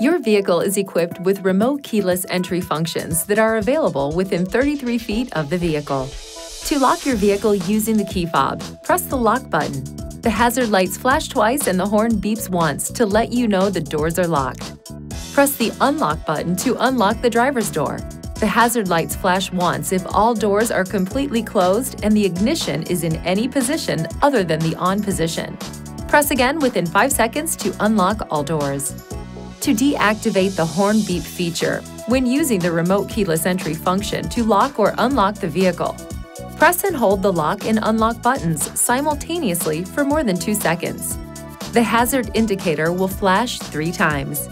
Your vehicle is equipped with remote keyless entry functions that are available within 33 feet of the vehicle. To lock your vehicle using the key fob, press the lock button. The hazard lights flash twice and the horn beeps once to let you know the doors are locked. Press the unlock button to unlock the driver's door. The hazard lights flash once if all doors are completely closed and the ignition is in any position other than the on position. Press again within 5 seconds to unlock all doors. To deactivate the horn beep feature, when using the remote keyless entry function to lock or unlock the vehicle, press and hold the lock and unlock buttons simultaneously for more than 2 seconds. The hazard indicator will flash 3 times.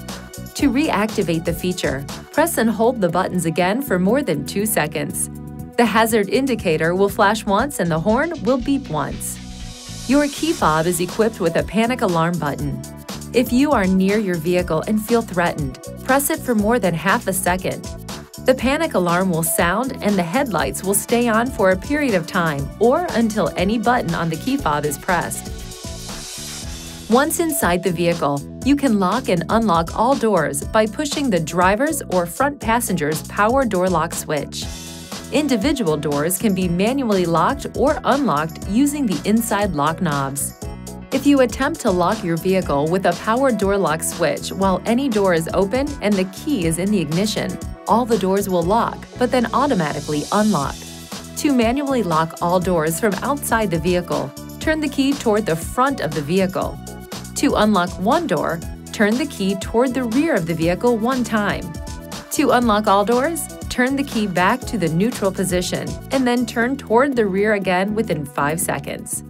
To reactivate the feature, press and hold the buttons again for more than 2 seconds. The hazard indicator will flash once and the horn will beep once. Your key fob is equipped with a panic alarm button. If you are near your vehicle and feel threatened, press it for more than half a second. The panic alarm will sound and the headlights will stay on for a period of time or until any button on the key fob is pressed. Once inside the vehicle, you can lock and unlock all doors by pushing the driver's or front passenger's power door lock switch. Individual doors can be manually locked or unlocked using the inside lock knobs. If you attempt to lock your vehicle with a power door lock switch while any door is open and the key is in the ignition, all the doors will lock, but then automatically unlock. To manually lock all doors from outside the vehicle, turn the key toward the front of the vehicle. To unlock one door, turn the key toward the rear of the vehicle 1 time. To unlock all doors, turn the key back to the neutral position and then turn toward the rear again within 5 seconds.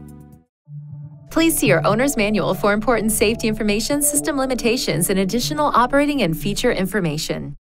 Please see your owner's manual for important safety information, system limitations, and additional operating and feature information.